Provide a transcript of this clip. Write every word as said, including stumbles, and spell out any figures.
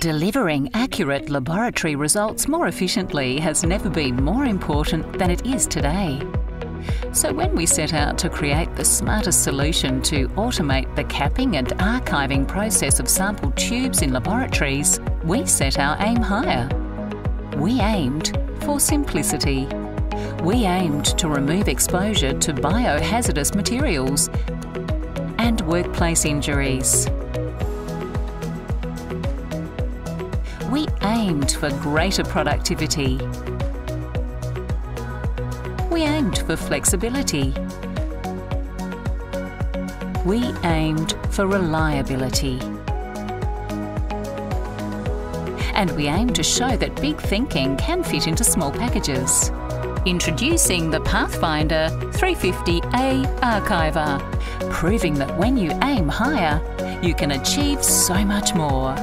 Delivering accurate laboratory results more efficiently has never been more important than it is today. So when we set out to create the smartest solution to automate the capping and archiving process of sample tubes in laboratories, we set our aim higher. We aimed for simplicity. We aimed to remove exposure to biohazardous materials and workplace injuries. We aimed for greater productivity. We aimed for flexibility. We aimed for reliability. And we aimed to show that big thinking can fit into small packages. Introducing the Pathfinder three fifty A Archiver, proving that when you aim higher, you can achieve so much more.